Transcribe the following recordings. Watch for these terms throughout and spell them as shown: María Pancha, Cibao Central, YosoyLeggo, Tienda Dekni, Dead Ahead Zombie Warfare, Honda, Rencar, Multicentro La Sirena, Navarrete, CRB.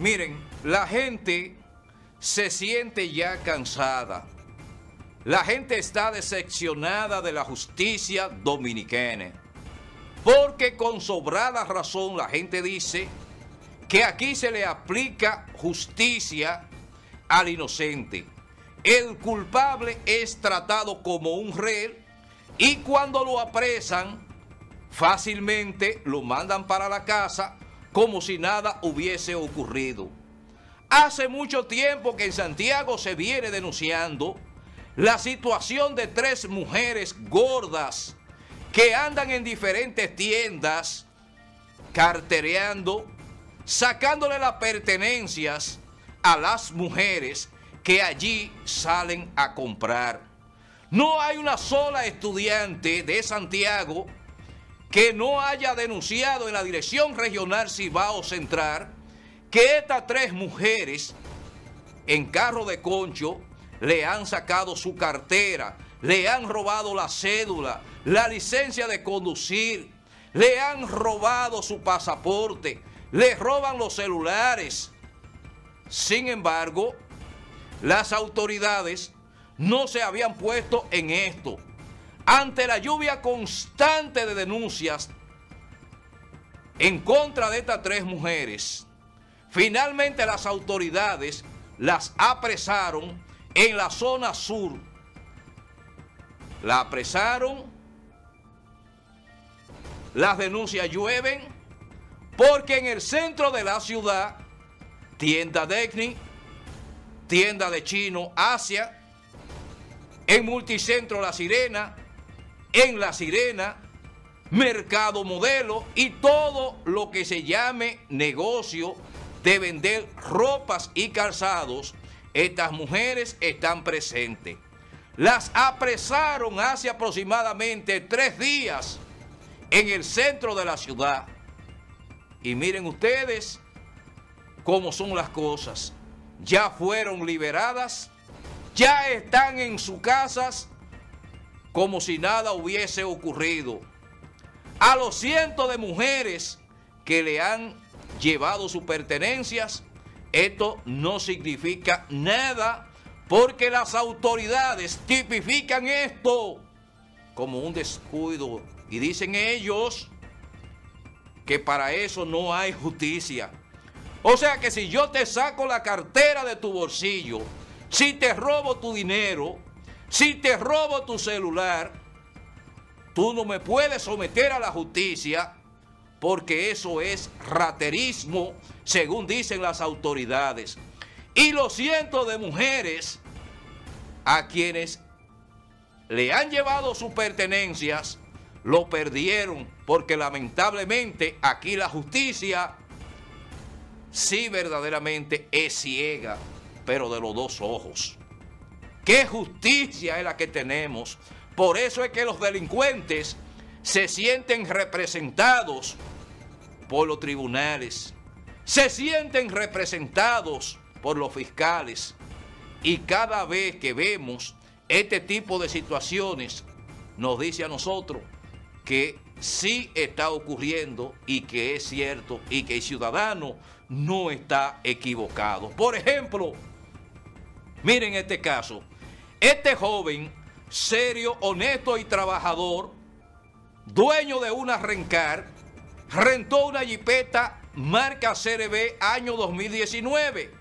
Miren, la gente se siente ya cansada. La gente está decepcionada de la justicia dominicana. Porque con sobrada razón la gente dice que aquí se le aplica justicia al inocente. El culpable es tratado como un rehén y cuando lo apresan fácilmente lo mandan para la casa como si nada hubiese ocurrido. Hace mucho tiempo que en Santiago se viene denunciando la situación de 3 mujeres gordas que andan en diferentes tiendas cartereando, sacándole las pertenencias a las mujeres que allí salen a comprar. No hay una sola estudiante de Santiago que no haya denunciado en la Dirección Regional Cibao Central que estas 3 mujeres en carro de concho le han sacado su cartera, le han robado la cédula, la licencia de conducir, le han robado su pasaporte, le roban los celulares. Sin embargo, las autoridades no se habían puesto en esto. Ante la lluvia constante de denuncias en contra de estas 3 mujeres, finalmente las autoridades las apresaron en la zona sur. La apresaron, las denuncias llueven, porque en el centro de la ciudad, Tienda Dekni, Tienda de Chino Asia, en Multicentro La Sirena, en La Sirena, Mercado Modelo y todo lo que se llame negocio de vender ropas y calzados, estas mujeres están presentes. Las apresaron hace aproximadamente 3 días en el centro de la ciudad. Y miren ustedes cómo son las cosas. Ya fueron liberadas, ya están en sus casas como si nada hubiese ocurrido. A los cientos de mujeres que le han llevado sus pertenencias, esto no significa nada porque las autoridades tipifican esto como un descuido y dicen ellos que para eso no hay justicia. O sea que si yo te saco la cartera de tu bolsillo, si te robo tu dinero, si te robo tu celular, tú no me puedes someter a la justicia porque eso es raterismo, según dicen las autoridades. Y los cientos de mujeres a quienes le han llevado sus pertenencias, lo perdieron, porque lamentablemente aquí la justicia sí verdaderamente es ciega, pero de los 2 ojos. ¿Qué justicia es la que tenemos? Por eso es que los delincuentes se sienten representados por los tribunales, se sienten representados por los fiscales, y cada vez que vemos este tipo de situaciones nos dice a nosotros que sí está ocurriendo y que es cierto y que el ciudadano no está equivocado. Por ejemplo, miren este caso. Este joven serio, honesto y trabajador, dueño de una Rencar, rentó una jipeta marca CRB año 2019.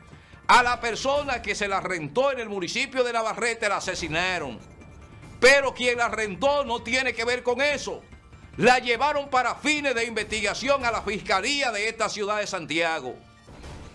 A la persona que se la rentó en el municipio de Navarrete la asesinaron. Pero quien la rentó no tiene que ver con eso. La llevaron para fines de investigación a la fiscalía de esta ciudad de Santiago.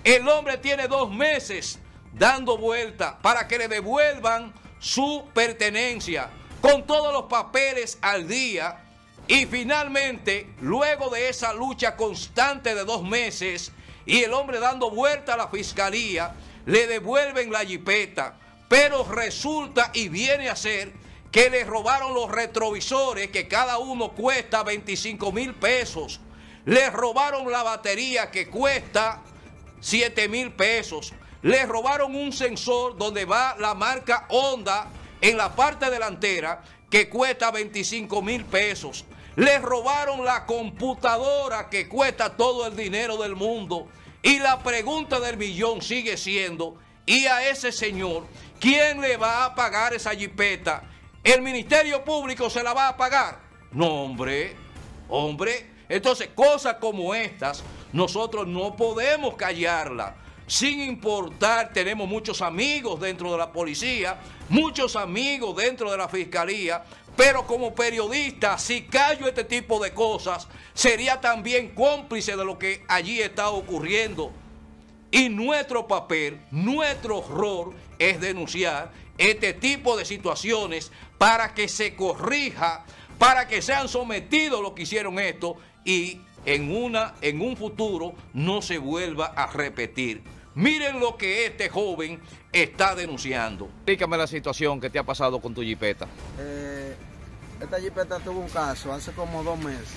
El hombre tiene 2 meses dando vuelta para que le devuelvan su pertenencia con todos los papeles al día. Y finalmente, luego de esa lucha constante de 2 meses y el hombre dando vuelta a la fiscalía, le devuelven la jipeta, pero resulta y viene a ser que le robaron los retrovisores, que cada uno cuesta 25,000 pesos. Le robaron la batería, que cuesta 7,000 pesos. Le robaron un sensor donde va la marca Honda en la parte delantera, que cuesta 25,000 pesos. Le robaron la computadora, que cuesta todo el dinero del mundo. Y la pregunta del millón sigue siendo, ¿y a ese señor quién le va a pagar esa jipeta? ¿El Ministerio Público se la va a pagar? No, hombre, hombre. Entonces, cosas como estas, nosotros no podemos callarlas. Sin importar, tenemos muchos amigos dentro de la policía, muchos amigos dentro de la fiscalía, pero como periodista, si callo este tipo de cosas, sería también cómplice de lo que allí está ocurriendo. Y nuestro papel, nuestro rol es denunciar este tipo de situaciones para que se corrija, para que sean sometidos los que hicieron esto y en un futuro no se vuelva a repetir. Miren lo que este joven está denunciando. Explícame la situación que te ha pasado con tu jipeta. Esta jipeta tuvo un caso hace como 2 meses.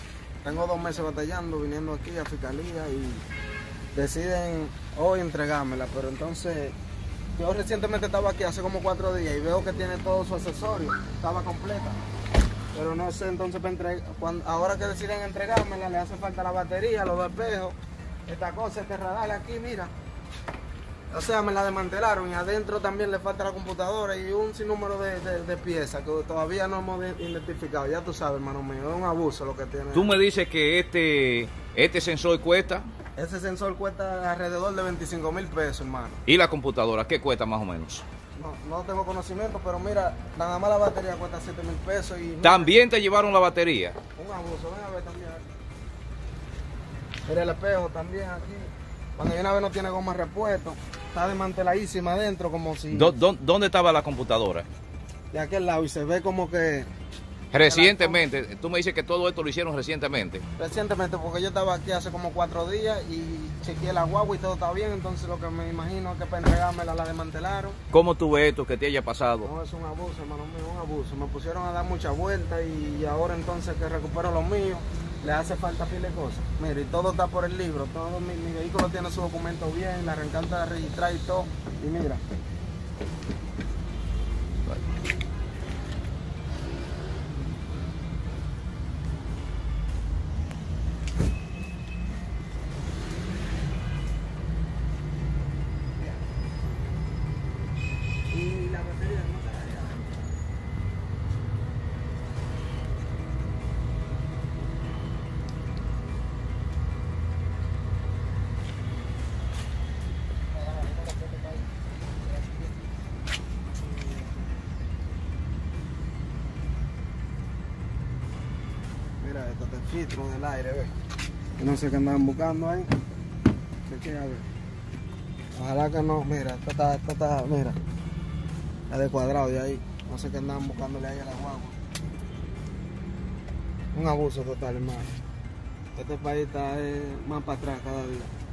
Tengo 2 meses batallando, viniendo aquí a fiscalía y deciden hoy entregármela. Pero entonces, yo recientemente estaba aquí hace como 4 días y veo que tiene todo su accesorio, estaba completa. Pero no sé, entonces, ahora que deciden entregármela, le hace falta la batería, los espejos, esta cosa, este radar aquí, mira. O sea, me la desmantelaron y adentro también le falta la computadora y un sinnúmero de piezas que todavía no hemos identificado. Ya tú sabes, hermano mío, es un abuso lo que tiene. Tú me dices que este sensor cuesta. Ese sensor cuesta alrededor de 25.000 pesos, hermano. ¿Y la computadora qué cuesta más o menos? No tengo conocimiento, pero mira, nada más la batería cuesta 7.000 pesos y... ¿También te llevaron la batería? Un abuso, ven a ver también aquí. Mira el espejo también aquí. Cuando hay una vez no tiene goma de repuesto, está desmanteladísima adentro como si... ¿Dónde estaba la computadora? De aquel lado y se ve como que... Recientemente, tú me dices que todo esto lo hicieron recientemente. Recientemente, porque yo estaba aquí hace como 4 días y chequeé la guagua y todo está bien, entonces lo que me imagino es que para entregármela la desmantelaron. ¿Cómo tú ves esto que te haya pasado? No, es un abuso, hermano mío, un abuso. Me pusieron a dar muchas vueltas y ahora entonces que recupero los míos, le hace falta pila de cosas. Mira, y todo está por el libro, todo mi vehículo tiene su documento bien, la Rencar está registrada y todo, y mira. Esto está el filtro del aire, ve. Yo no sé qué andaban buscando ahí. Chequea, ve. Ojalá que no, mira, esto está, mira. Está de cuadrado de ahí. No sé qué andaban buscándole ahí a la guagua. Un abuso total, hermano. Este país está más para atrás cada día.